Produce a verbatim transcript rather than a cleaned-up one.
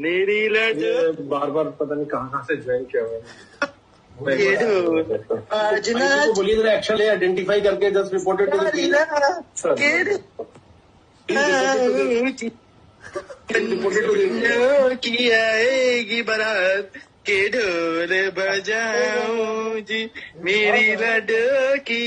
बार बार पता नहीं कहाँ कहाँ से ज्वाइन किया हुआ आइडेंटिफाई करके जस्ट रिपोर्टेड की आएगी बारात के ढोल बजाऊं जी मेरी लड़की।